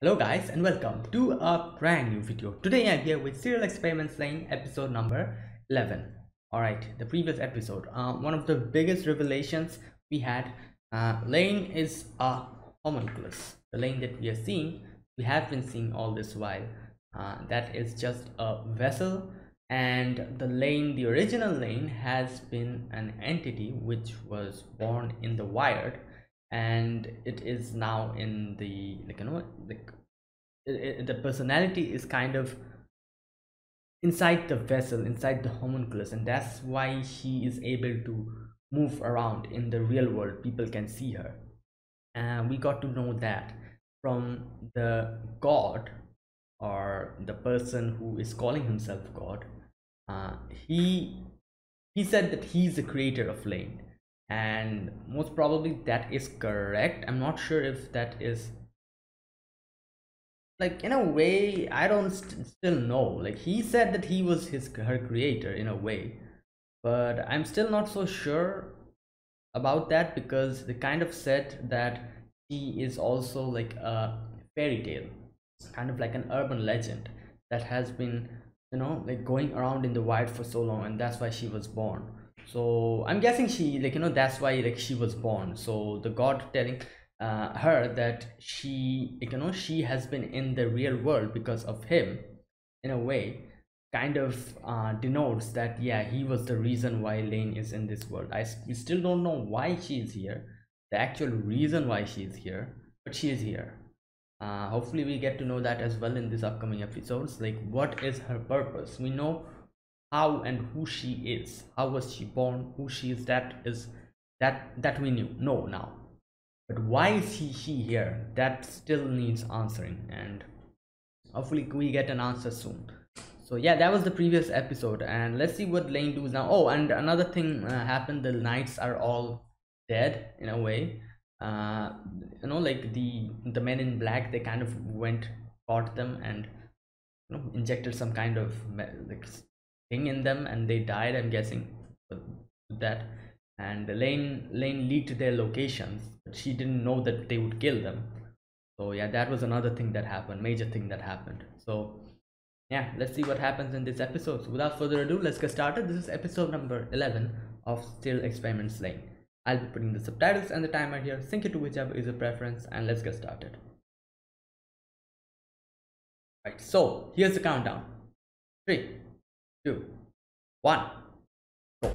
Hello guys and welcome to a brand new video. Today I'm here with Serial Experiments Lain episode number 11. Alright, the previous episode, one of the biggest revelations we had, Lain is a homunculus. The Lain that we are seeing, we have been seeing all this while, that is just a vessel, and the Lain, the original Lain, has been an entity which was born in the wired. And it is now in the, like, you know, like the personality is kind of inside the vessel, inside the homunculus, and that's why she is able to move around in the real world. People can see her, and we got to know that from the god, or the person who is calling himself god. He said that he's the creator of Lain. And most probably that is correct. I'm not sure if that is, like, in a way I don't still know. Like, he said that he was her creator in a way, but I'm still not so sure about that, because they kind of said that she is also like a fairy tale, kind of like an urban legend that has been, you know, like going around in the wild for so long, and that's why she was born. So I'm guessing she, like, you know, that's why, like, she was born. So the god telling her that she, like, you know, she has been in the real world because of him, in a way, kind of denotes that, yeah, he was the reason why Lain is in this world. We still don't know why she is here, the actual reason why she is here, but she is here. Hopefully we get to know that as well in these upcoming episodes. Like, what is her purpose? We know how and who she is, how was she born, who she is, that we know now. But why is she here? That still needs answering, and hopefully we get an answer soon. So yeah, that was the previous episode, and let's see what Lain does now. Oh, and another thing happened. The knights are all dead in a way. You know, like the men in black, they kind of caught them and, you know, injected some kind of, like, thing in them, and they died, I'm guessing, with that. And Lain leaked their locations, but she didn't know that they would kill them. So yeah, that was another thing that happened, major thing that happened. So yeah, let's see what happens in this episode. So without further ado, let's get started. This is episode number 11 of Serial Experiments Lain. I'll be putting the subtitles and the timer here. Sync it to whichever is your preference, and let's get started. Right, so here's the countdown. 3, 2, 1, go.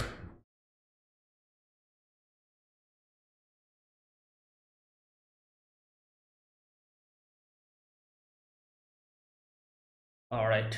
All right.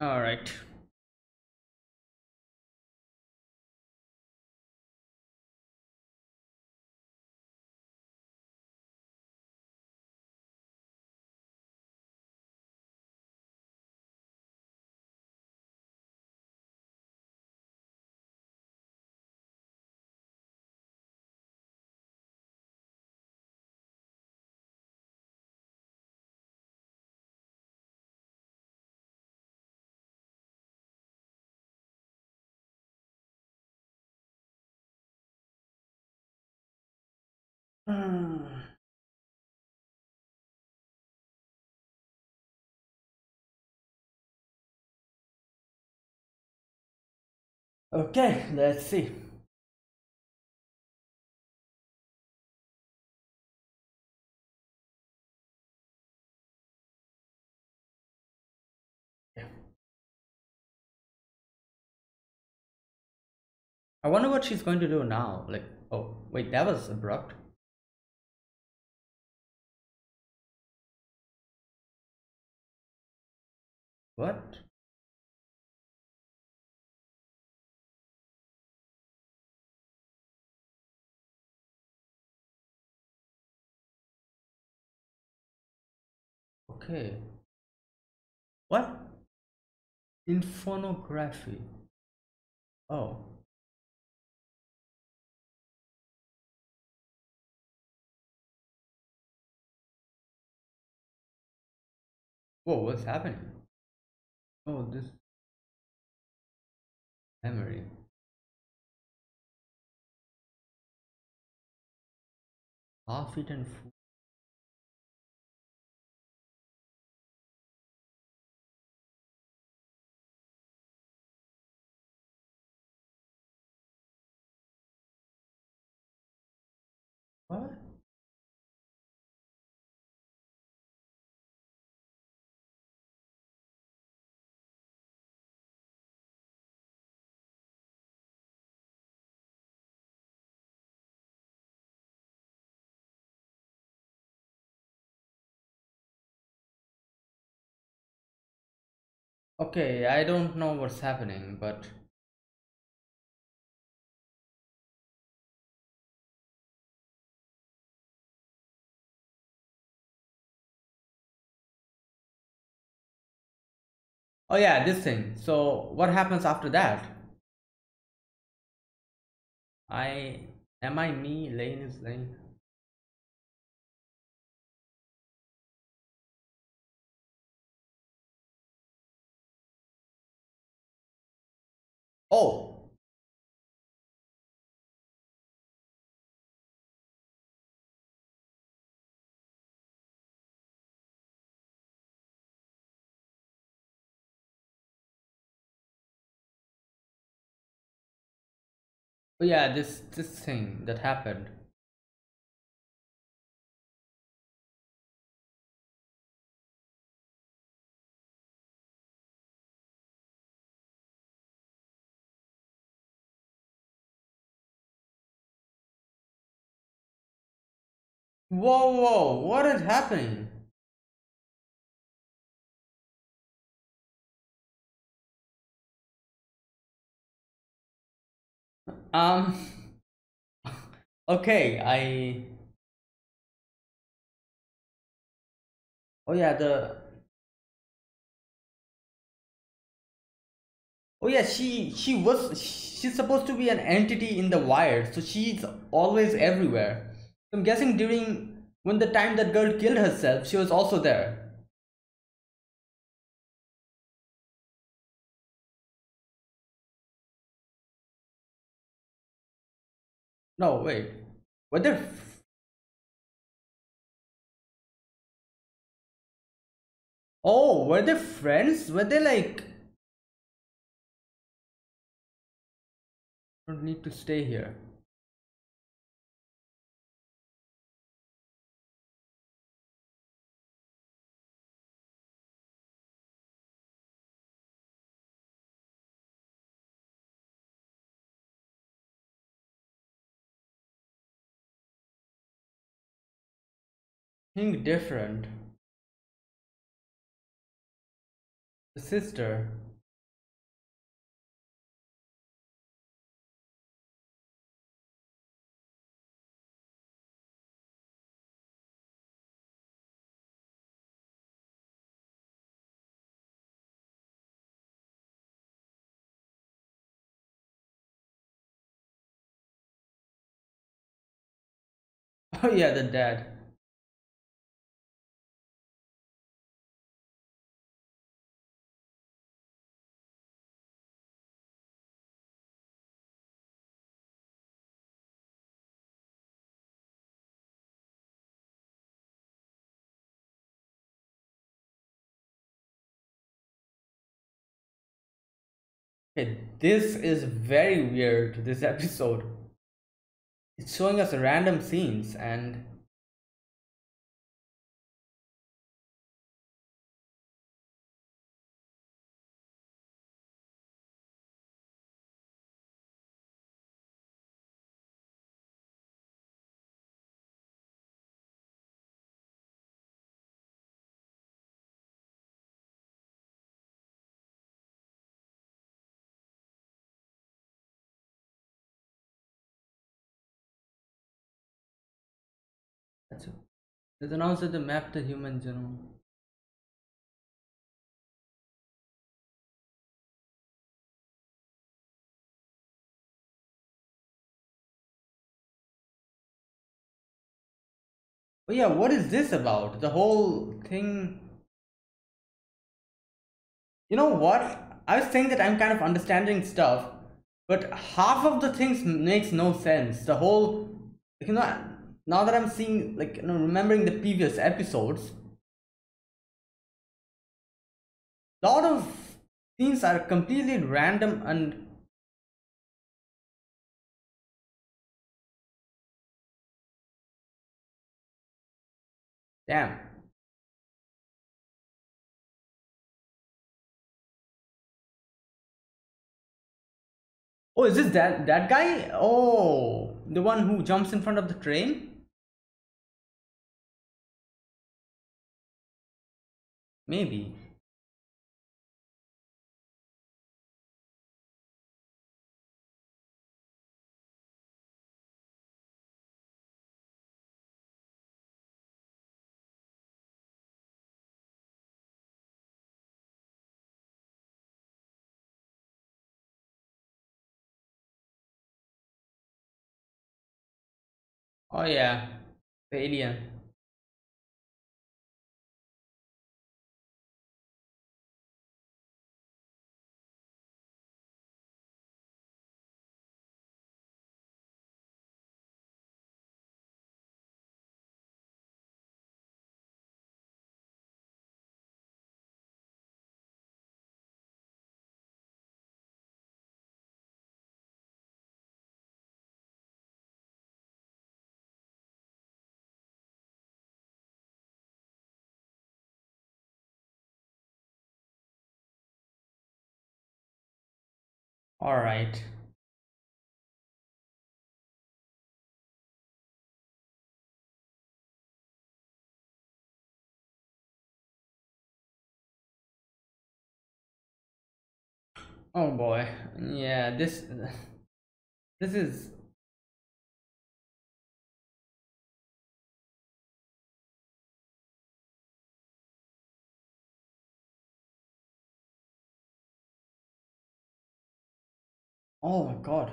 All right. Okay, let's see. Yeah. I wonder what she's going to do now. Like, oh, wait, that was abrupt. What? Okay. What? In phonography. Oh. Whoa, what's happening? Oh, this memory. Half eaten food. What? Okay, I don't know what's happening, but oh yeah, this thing. So what happens after that? Am I me? Lain is Lain. Oh. Oh yeah, this thing that happened. Whoa, whoa, what is happening? Okay, she's supposed to be an entity in the wire, so she's always everywhere. I'm guessing when the time that girl killed herself, she was also there. No, wait. Were they friends? Were they like, I don't need to stay here. Think different. The sister. Oh yeah, the dad. Okay, this is very weird, this episode. It's showing us random scenes and Gotcha. You can also map the human genome. But yeah, what is this about? The whole thing. You know what? I was saying that I'm kind of understanding stuff, but half of the things makes no sense. The whole, you know, now that I'm seeing, like, you know, remembering the previous episodes, a lot of things are completely random and damn. Oh, is this that guy? Oh, the one who jumps in front of the train? Maybe. Oh yeah, the alien. All right. Oh boy. Yeah, this is oh my God.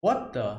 What the?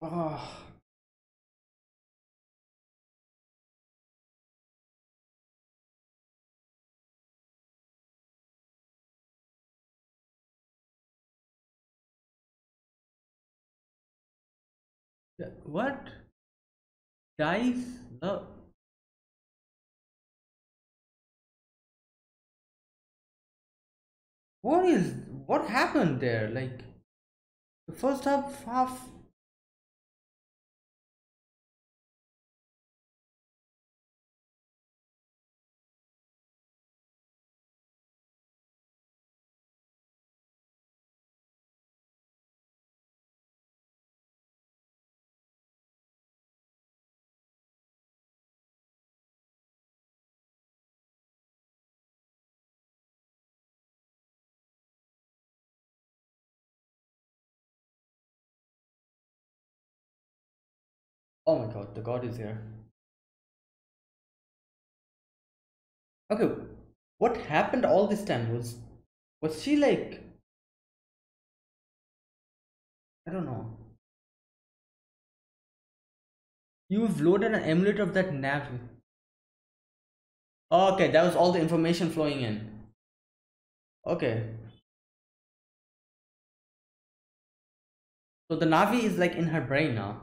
Oh. What? Guys, love. What happened there? Like the first half. Oh my god, the god is here. Okay, what happened all this time? Was she like, I don't know. You've loaded an emulator of that Navi. Okay, that was all the information flowing in. Okay. So the Navi is like in her brain now.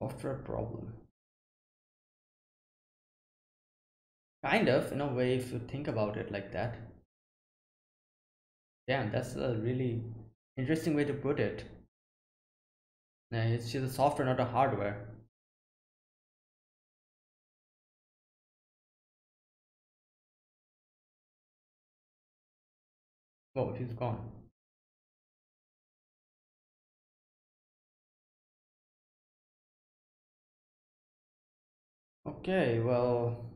Software problem. Kind of, in a way, if you think about it like that. Damn, that's a really interesting way to put it. Now, it's just a software, not a hardware. Oh, she's gone. Okay, well.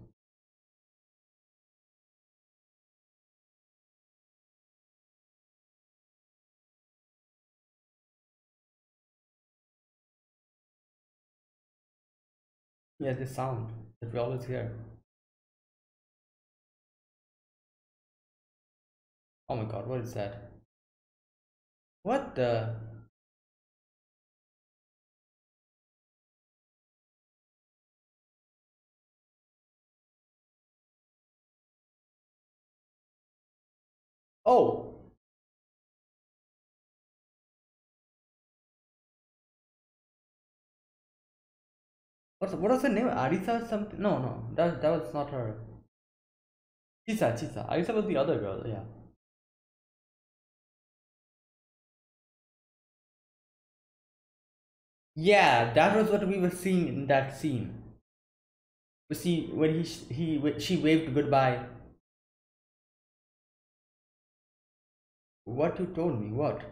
Yeah, the sound that we always hear. Oh my god, what is that? What the? Oh! What was her name? Arisu or something? No, that was not her. Chisa. Arisu was the other girl, yeah. Yeah, that was what we were seeing in that scene. You see, when she waved goodbye. What you told me, what?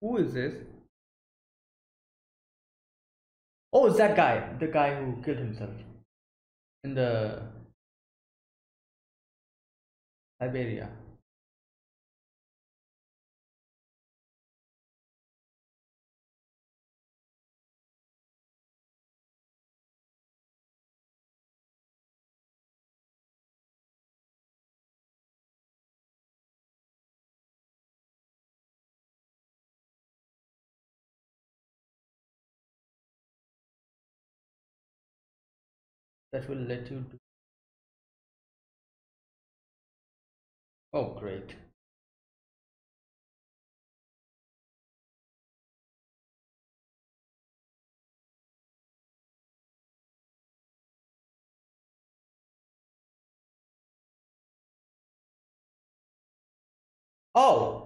Who is this? Oh, it's that guy. The guy who killed himself in the Siberia. That will let you do. Oh, great. Oh.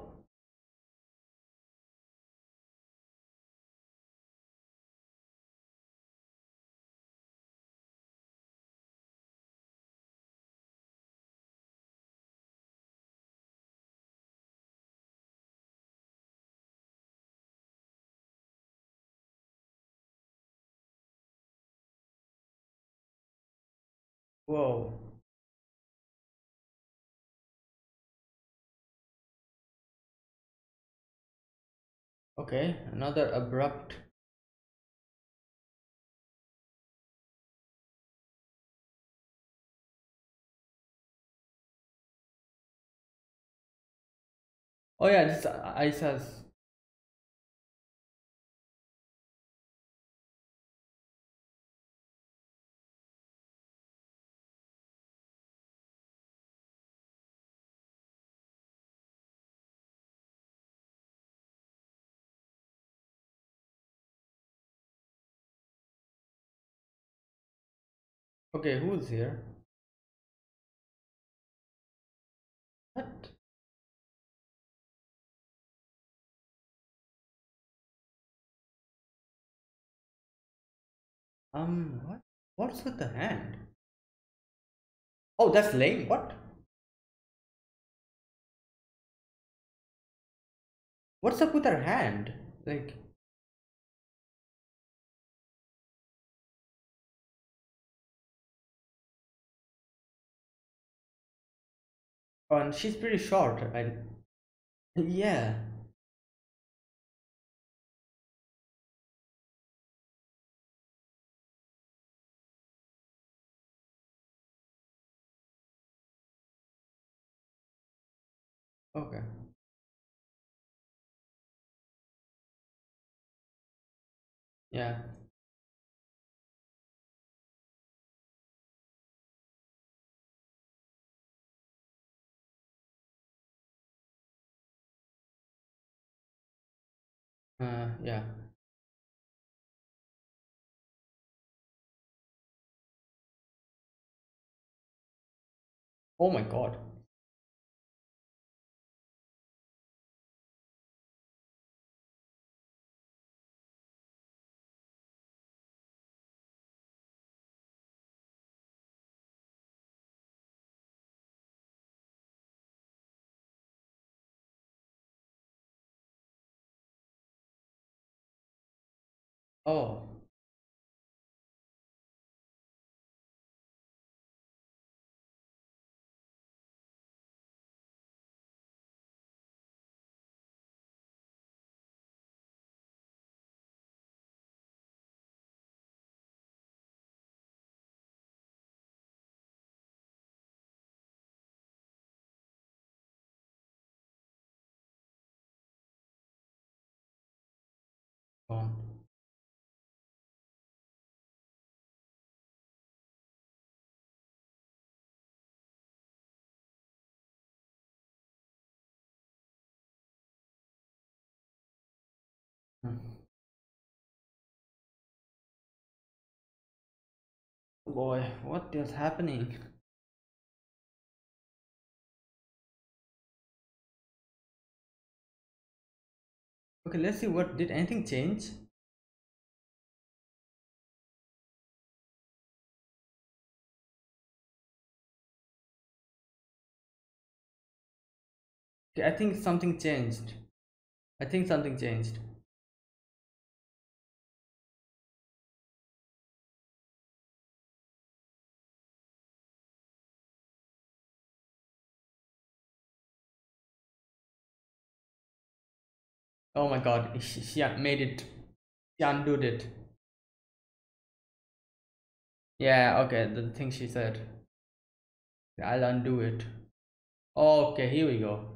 Whoa. Okay, another abrupt. Oh yeah, this Isa's. Okay, who's here? What? What's with the hand? Oh, that's lame. What? What's up with her hand? Like, oh, and she's pretty short. Yeah. Okay. Yeah. Yeah. Oh my God. Oh. Oh. Boy, what is happening? Okay, let's see what did anything change? Okay, I think something changed. I think something changed. Oh my God, she made it. She undid it. Yeah, okay, the thing she said. I'll undo it. Okay, here we go.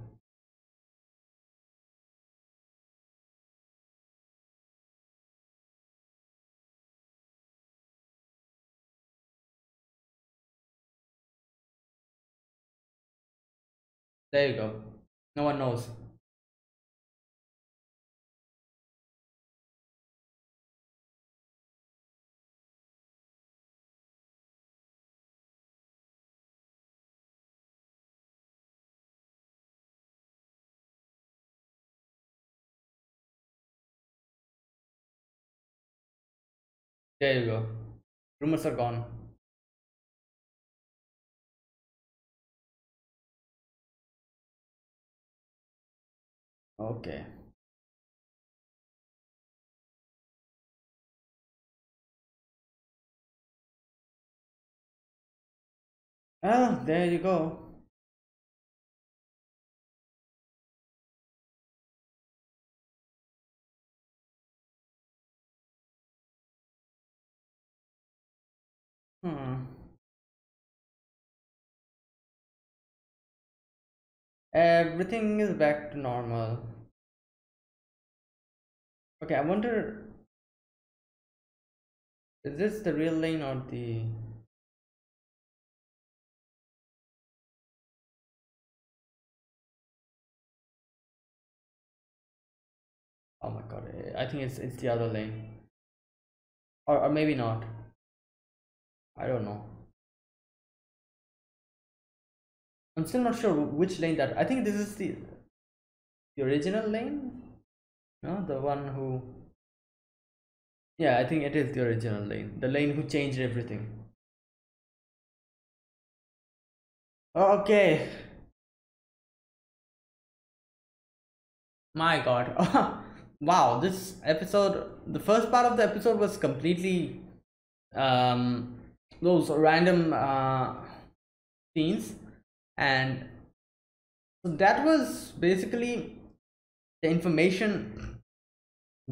There you go. No one knows. There you go. Rumors are gone. Okay. Ah, there you go. Everything is back to normal. Okay, I wonder, is this the real Lain or the... Oh my God, I think it's the other Lain. Or maybe not. I don't know. I'm still not sure which Lain that. I think this is the original Lain. No, the one who Yeah, I think it is the original Lain. The Lain who changed everything. Okay. My God. Wow, this episode, the first part of the episode was completely those random scenes, and that was basically the information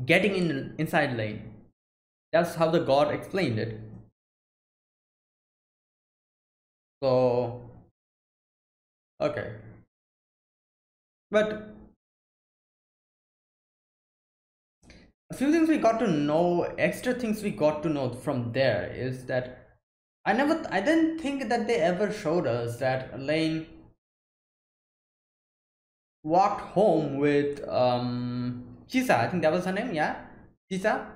getting inside Lain. That's how the god explained it. So okay, but a few things we got to know, extra things we got to know from there is that I didn't think that they ever showed us that Lain walked home with Chisa. I think that was her name, yeah, Chisa.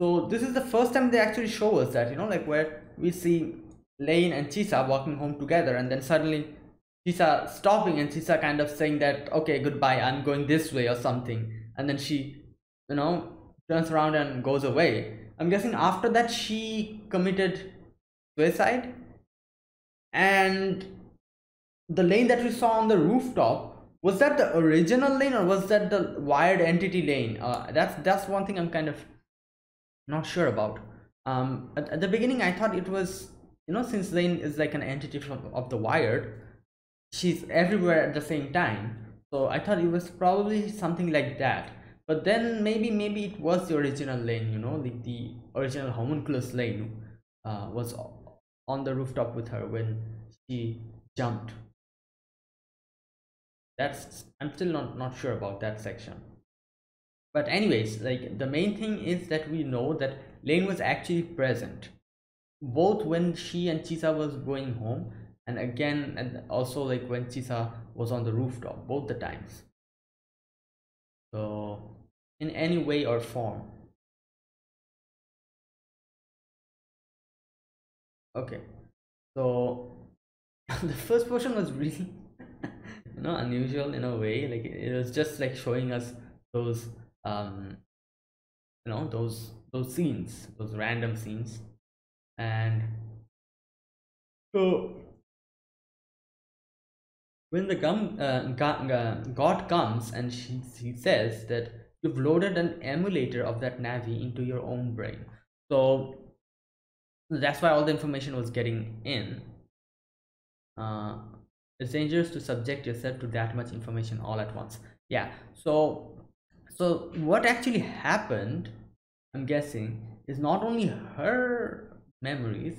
So this is the first time they actually show us that, you know, like where we see Lain and Chisa walking home together, and then suddenly Chisa stopping and Chisa kind of saying that, okay, goodbye, I'm going this way or something. And then she, you know, turns around and goes away. I'm guessing after that she committed suicide. And the Lain that we saw on the rooftop, was that the original Lain or was that the wired entity Lain? That's one thing I'm kind of not sure about. At the beginning I thought it was, you know, since Lain is like an entity of the wired, she's everywhere at the same time. So I thought it was probably something like that, but then maybe it was the original Lain, you know, like the original homunculus Lain was on the rooftop with her when she jumped. That's, I'm still not sure about that section. But anyways, like the main thing is that we know that Lain was actually present, both when she and Chisa was going home, and again, and also like when Chisa was on the rooftop, both the times. So in any way or form. Okay, so the first portion was really, you know, unusual in a way. Like it was just like showing us those you know, those scenes, those random scenes. And so when the god comes and he says that you've loaded an emulator of that Navi into your own brain. So that's why all the information was getting in. It's dangerous to subject yourself to that much information all at once. Yeah, so what actually happened, I'm guessing, is not only her memories,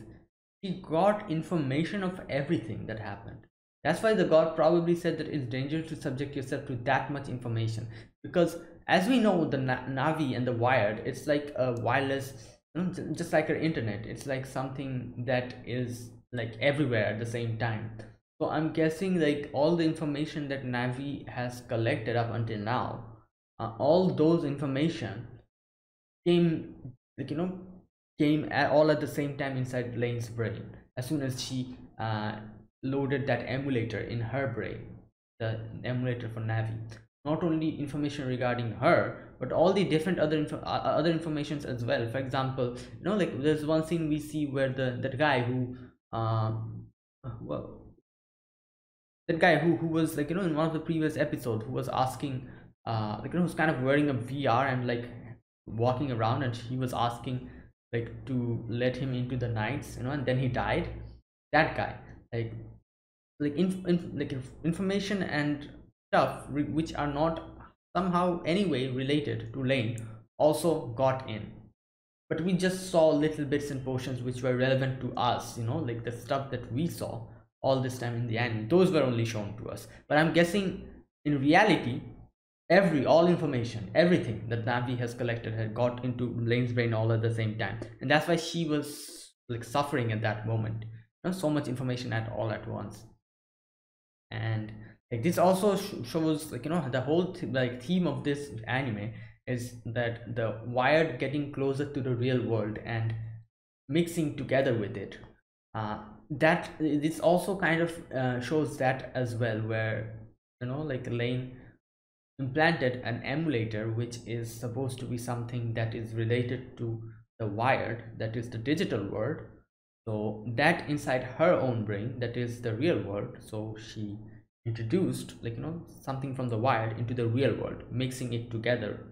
she got information of everything that happened. That's why the god probably said that it's dangerous to subject yourself to that much information, because as we know, the Navi and the wired, it's like a wireless, just like our internet, it's like something that is like everywhere at the same time. So I'm guessing like all the information that Navi has collected up until now, all those information came, like, you know, came all at the same time inside Lane's brain as soon as she loaded that emulator in her brain, the emulator for Navi. Not only information regarding her, but all the different other informations as well. For example, you know, like there's one scene we see where that guy who who was, like, you know, in one of the previous episodes, who was asking like, you know, who's kind of wearing a VR and like walking around, and he was asking like to let him into the nights, you know, and then he died. That guy, like information and stuff which are not somehow anyway related to Lain also got in, but we just saw little bits and portions which were relevant to us, you know, like the stuff that we saw all this time in the anime, those were only shown to us. But I'm guessing in reality, all information, everything that Navi has collected had got into Lane's brain all at the same time, and that's why she was like suffering at that moment. Not so much information all at once. And like this also shows, like, you know, the whole theme of this anime is that the wired getting closer to the real world and mixing together with it. That this also kind of shows that as well, where, you know, like Lain implanted an emulator, which is supposed to be something that is related to the wired, that is the digital world. So that inside her own brain, that is the real world. So she introduced, like, you know, something from the wired into the real world, mixing it together,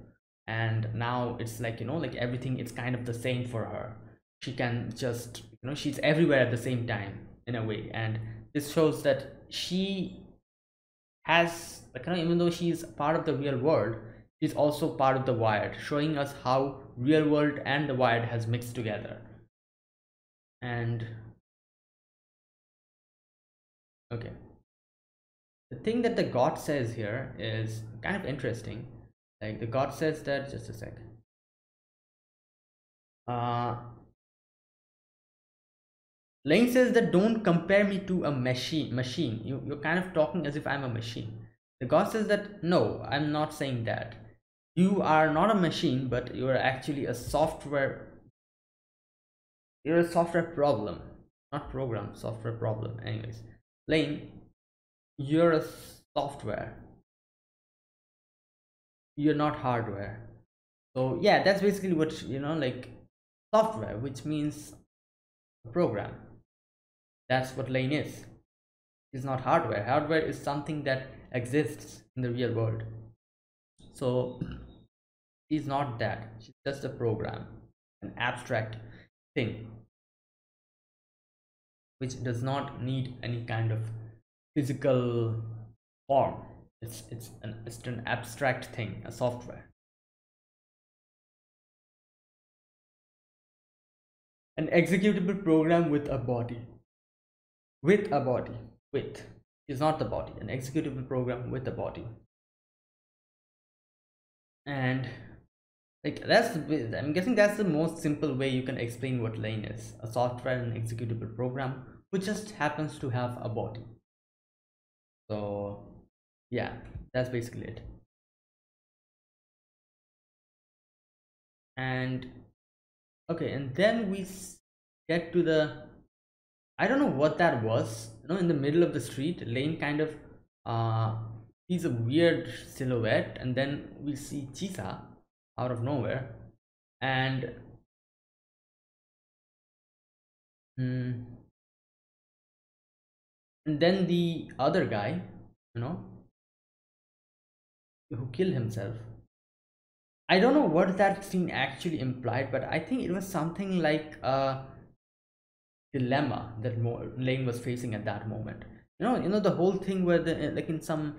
and now it's like, you know, like everything is kind of the same for her. She can just, you know, she's everywhere at the same time in a way. And this shows that she has, like, you know, even though she's part of the real world, she's also part of the wired, showing us how real world and the wired has mixed together. And okay, the thing that the god says here is kind of interesting. Like, the god says that, just a sec, Lain says that, don't compare me to a machine. You're kind of talking as if I'm a machine. The god says that, no, I'm not saying that. You are not a machine, but you are actually a software. You're a software problem, not program, software problem. Anyways, Lain, you're a software. You're not hardware. So yeah, that's basically what, you know, like software, which means program. That's what Lain is. It's not hardware. Hardware is something that exists in the real world. So she's not that. She's just a program, an abstract thing which does not need any kind of physical form. It's an abstract thing, a software. An executable program with a body. With a body. With is not the body. An executable program with a body. And like, that's, I'm guessing that's the most simple way you can explain what Lain is. A software and executable program which just happens to have a body. So yeah, that's basically it. And okay, and then we get to the, I don't know what that was, you know, in the middle of the street. Lain kind of sees a weird silhouette, and then we see Chisa out of nowhere. And and then the other guy, you know, who killed himself. I don't know what that scene actually implied, but I think it was something like a dilemma that Lain was facing at that moment. You know the whole thing where the, like in some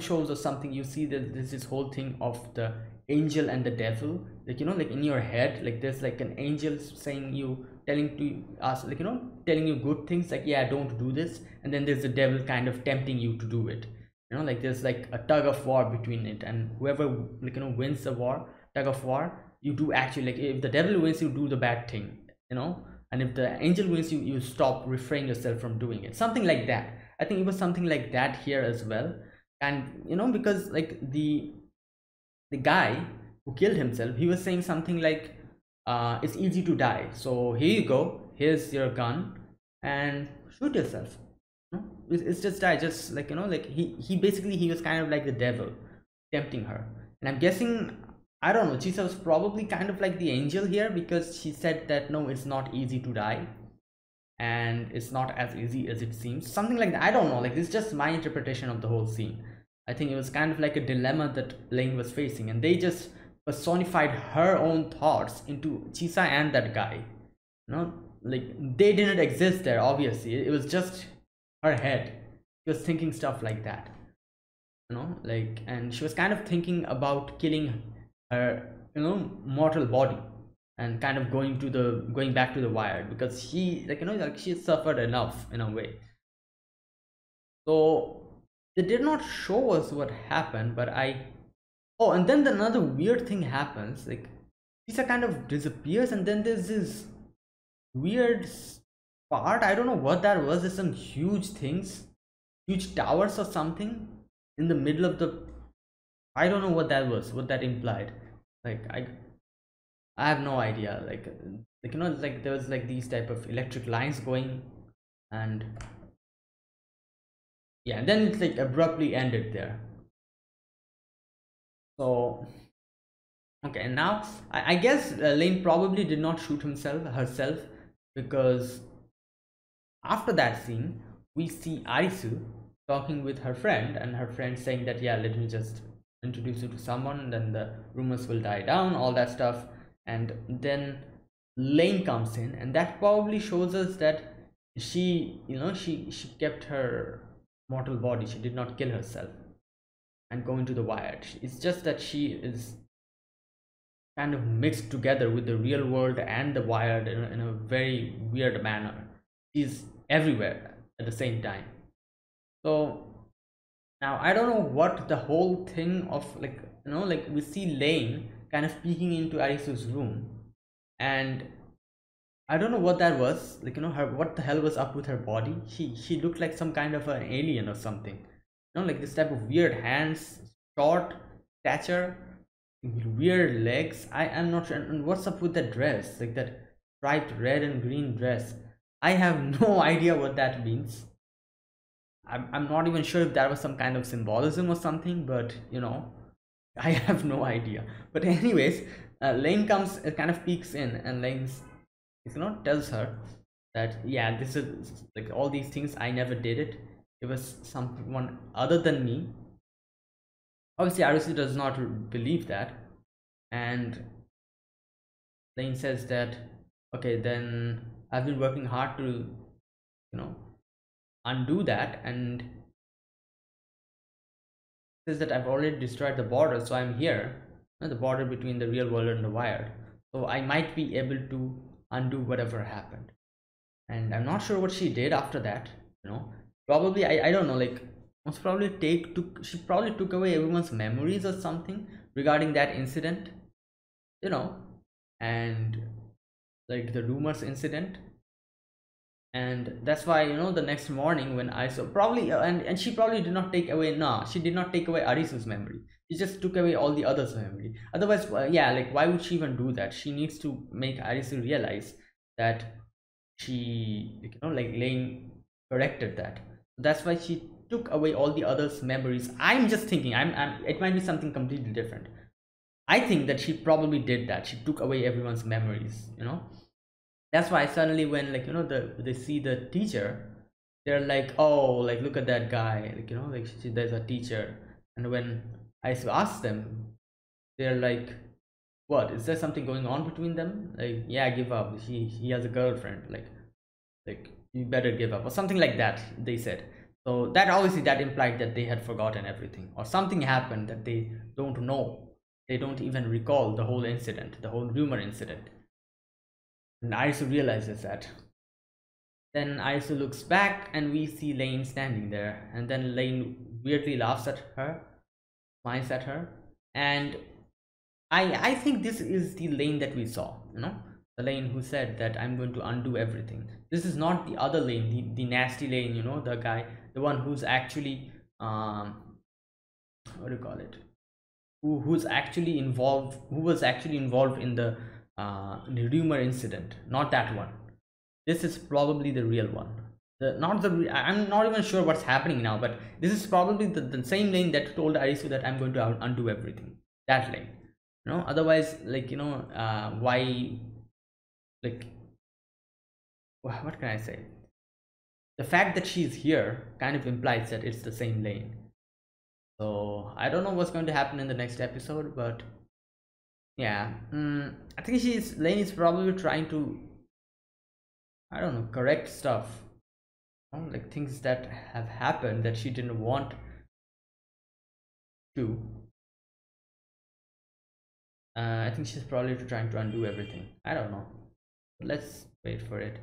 shows or something, you see that there's this whole thing of the angel and the devil. Like, you know, like in your head, like there's like an angel saying you, telling to us, like, you know, telling you good things, like, yeah, don't do this, and then there's the devil kind of tempting you to do it. You know, like there's like a tug of war between it, and whoever, like, you know, wins the war, tug of war, you do actually, like, if the devil wins, you do the bad thing, you know, and if the angel wins, you stop, refrain yourself from doing it, something like that. I think it was something like that here as well. And you know, because like the guy who killed himself, he was saying something like, it's easy to die, so here you go, here's your gun and shoot yourself. It's just die, just, like, you know, like he was kind of like the devil tempting her. And I'm guessing, I don't know, Chisa was probably kind of like the angel here, because she said that, no, it's not easy to die, and it's not as easy as it seems, something like that. I don't know, like, it's just my interpretation of the whole scene. I think it was kind of like a dilemma that Lain was facing, and they just personified her own thoughts into Chisa and that guy. You know, like, they didn't exist there, obviously. It was just her head. She was thinking stuff like that, you know, like, and she was kind of thinking about killing her, you know, mortal body, and kind of going back to the wired, because she, like, you know, like, she suffered enough in a way. So they did not show us what happened, but oh, and then another weird thing happens. Like, Lisa kind of disappears, and then there's this weird part, I don't know what that was. There's some huge things, huge towers or something in the middle of the, I don't know what that was, what that implied. Like, I have no idea. Like, you know, like there was like these type of electric lines going, and yeah, and then it's like abruptly ended there. So okay, now I guess Lain probably did not shoot herself, because after that scene we see Arisu talking with her friend, and her friend saying that, yeah, let me just introduce you to someone and then the rumors will die down, all that stuff. And then Lain comes in, and that probably shows us that she, you know, she kept her mortal body, she did not kill herself and go into the wild. It's just that she is kind of mixed together with the real world and the wild in a very weird manner. She's everywhere at the same time. So now I don't know what the whole thing of, like, you know, like we see Lain kind of peeking into Arisu's room, and I don't know what that was, like, you know, her, what the hell was up with her body. She looked like some kind of an alien or something, you know, like this type of weird hands, short stature, weird legs. I am not sure. And what's up with that dress, like that striped red and green dress? I have no idea what that means. I'm not even sure if that was some kind of symbolism or something, but you know, I have no idea. But anyways, Lain comes, kind of peeks in, and Lain, you know, tells her that, yeah, this is like all these things, I never did it, it was someone other than me. Obviously Arisu does not believe that, and Lain says that, okay, then I've been working hard to, you know, undo that, and says that I've already destroyed the border, so I'm here, you know, the border between the real world and the wild, so I might be able to undo whatever happened. And I'm not sure what she did after that, you know, probably I don't know, like most probably she probably took away everyone's memories or something regarding that incident, you know, and like the rumors incident. And that's why, you know, the next morning when Arisu probably, and she probably did not take away, she did not take away Arisu's memory, she just took away all the others' memory. Otherwise, yeah, like why would she even do that? She needs to make Arisu realize that she, you know, like Lain corrected that. That's why she took away all the others' memories. I'm just thinking, it might be something completely different. I think that she probably did that. She took away everyone's memories, you know. That's why suddenly when, like, you know, they see the teacher, they're like, oh, like look at that guy, like, you know, like there's a teacher. And when Arisu asks them, they're like, what, is there something going on between them? Like, yeah, give up, he has a girlfriend, like you better give up or something like that, they said. So that obviously that implied that they had forgotten everything, or something happened that they don't know, they don't even recall the whole incident, the whole rumor incident. And Arisu realizes that. Then Arisu looks back, and we see Lain standing there, and then Lain weirdly laughs at her, smiles at her. And I think this is the Lain that we saw, you know, the Lain who said that I'm going to undo everything. This is not the other Lain, the nasty Lain, you know, the guy, the one who's actually what do you call it, who's actually involved, who was actually involved in the rumor incident, not that one. This is probably the real one. I'm not even sure what's happening now, but this is probably the same Lain that told Arisu that I'm going to undo everything. That Lain, you know. Otherwise, like, you know, why, like, what can I say? The fact that she's here kind of implies that it's the same Lain. So I don't know what's going to happen in the next episode, but yeah, I think Lain is probably trying to, I don't know, correct stuff, you know, like things that have happened that she didn't want to. I think she's probably trying to undo everything. I don't know. Let's wait for it.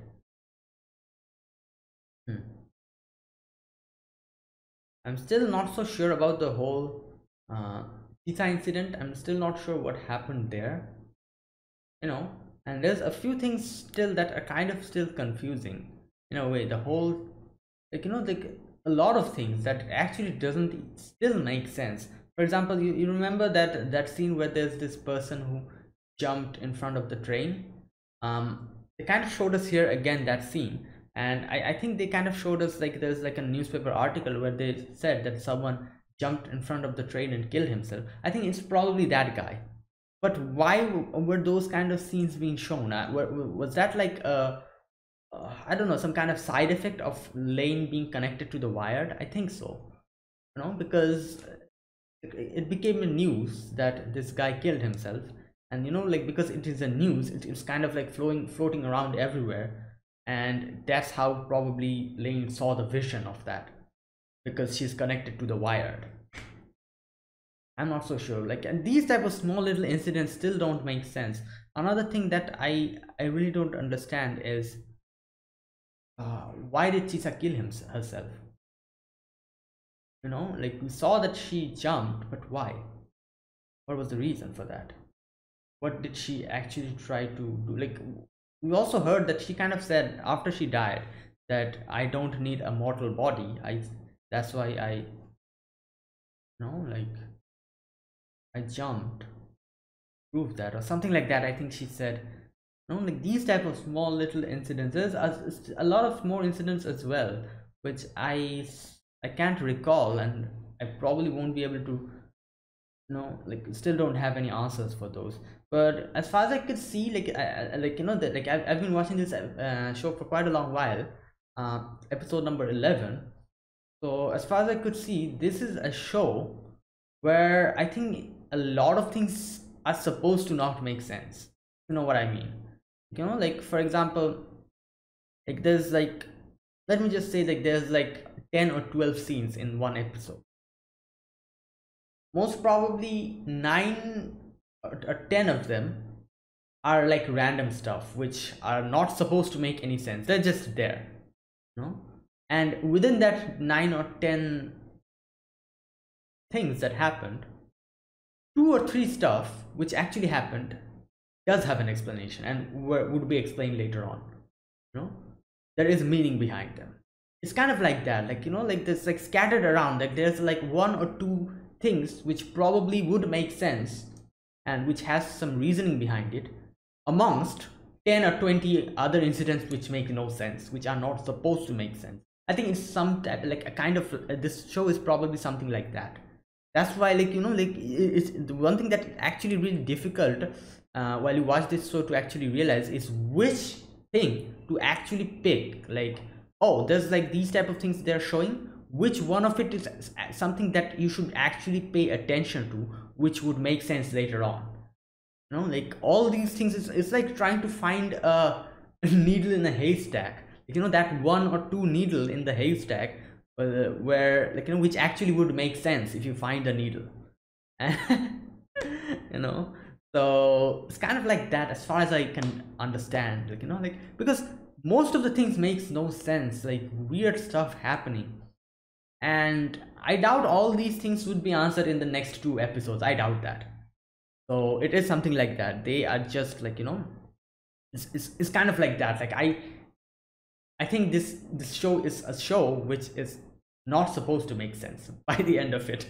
I'm still not so sure about the whole Chisa incident. I'm still not sure what happened there, you know, and there's a few things still that are kind of still confusing in a way. The whole, like, you know, like a lot of things that actually doesn't still make sense. For example, you remember that scene where there's this person who jumped in front of the train. They kind of showed us here again that scene, and I think they kind of showed us, like, there's like a newspaper article where they said that someone jumped in front of the train and killed himself. I think it's probably that guy. But why were those kind of scenes being shown? Was that like a, I don't know, some kind of side effect of Lain being connected to the Wired? I think so, you know, because it became a news that this guy killed himself, and you know, like, because it is a news, it's kind of like floating around everywhere, and that's how probably Lain saw the vision of that, because she's connected to the Wired. I'm not so sure, like, and these type of small little incidents still don't make sense. Another thing that I really don't understand is why did Chisa kill herself? You know, like, we saw that she jumped, but why? What was the reason for that? What did she actually try to do? Like, we also heard that she kind of said after she died that I don't need a mortal body, that's why I, you know, like, I jumped, prove that, or something like that. I think she said, you know, like, these type of small little incidences, a lot of more incidents as well, which I can't recall, and I probably won't be able to, you know, like, still don't have any answers for those. But as far as I could see, like, I've been watching this show for quite a long while, episode number 11. So as far as I could see, this is a show where I think a lot of things are supposed to not make sense. You know what I mean? You know, like, for example, like, there's like, let me just say, like, there's like 10 or 12 scenes in one episode. Most probably 9 or 10 of them are like random stuff which are not supposed to make any sense. They're just there, you know? And within that 9 or 10 things that happened, 2 or 3 stuff which actually happened does have an explanation and would be explained later on, you know? There is meaning behind them. It's kind of like that, like, you know, like, there's like scattered around, like, there's like 1 or 2 things which probably would make sense and which has some reasoning behind it, amongst 10 or 20 other incidents which make no sense, which are not supposed to make sense. I think it's some type, like, a kind of, this show is probably something like that. That's why, like, you know, like, it's the one thing that actually really difficult while you watch this show to actually realize is which thing to actually pick. Like, oh, there's like these type of things they're showing, which one of it is something that you should actually pay attention to, which would make sense later on, you know? Like, all these things, it's like trying to find a needle in a haystack, like, you know, that 1 or 2 needle in the haystack, where, like, you know, which actually would make sense if you find the needle. You know, so it's kind of like that as far as I can understand, like, you know, like, because most of the things makes no sense, like, weird stuff happening, and I doubt all these things would be answered in the next 2 episodes. I doubt that. So it is something like that. They are just like, you know, it's kind of like that. Like, I think this show is a show which is not supposed to make sense by the end of it.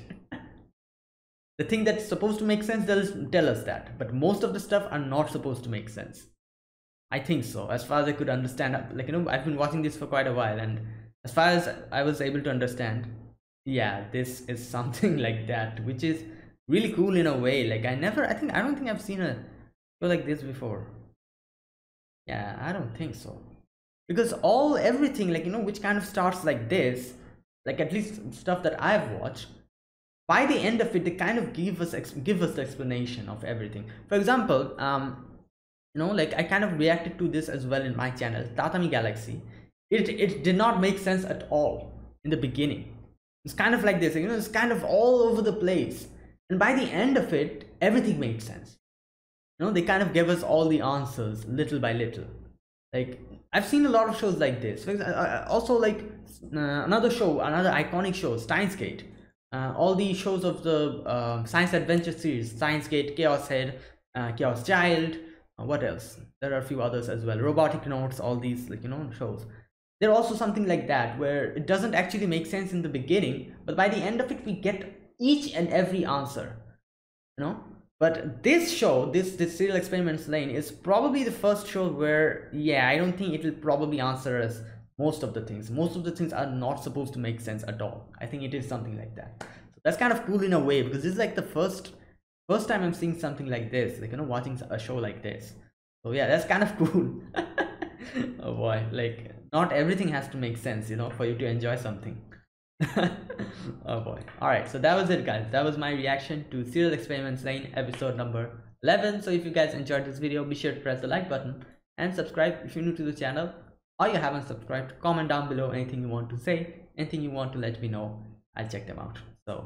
The thing that's supposed to make sense, they'll tell us that, but most of the stuff are not supposed to make sense. I think so, as far as I could understand, like, you know, I've been watching this for quite a while, and as far as I was able to understand, yeah, this is something like that, which is really cool in a way. Like, I don't think I've seen a show like this before. Yeah, I don't think so, because everything, like, you know, which kind of starts like this, like, at least stuff that I've watched, by the end of it, they kind of give us the explanation of everything. For example, you know, like, I kind of reacted to this as well in my channel, Tatami Galaxy. It did not make sense at all in the beginning. It's kind of like this, you know, it's kind of all over the place, and by the end of it, everything made sense. You know, they kind of gave us all the answers little by little. Like, I've seen a lot of shows like this. Also, like, another iconic show, Steins Gate. All the shows of the Science Adventure series, Science Gate, Chaos Head, Chaos Child, what else? There are a few others as well. Robotic Notes, all these, like, you know, shows. They're also something like that, where it doesn't actually make sense in the beginning, but by the end of it, we get each and every answer, you know? But this show, this Serial Experiments Lain, is probably the first show where, yeah, I don't think it will probably answer us most of the things. Most of the things are not supposed to make sense at all. I think it is something like that. So That's kind of cool in a way, because this is like the first time I'm seeing something like this, like, you know, watching a show like this. So yeah, that's kind of cool. Oh boy, like not everything has to make sense, you know, for you to enjoy something. Oh boy. All right, so that was it, guys. That was my reaction to Serial Experiments Lain episode number 11. So if you guys enjoyed this video, be sure to press the like button and subscribe if you're new to the channel or you haven't subscribed. Comment down below anything you want to say, anything you want to let me know. I'll check them out. So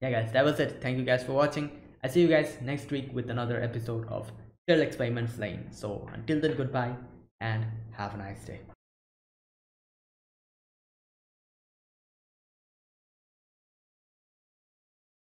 yeah, guys, that was it. Thank you guys for watching. I'll see you guys next week with another episode of Serial Experiments Lain. So until then, goodbye and have a nice day.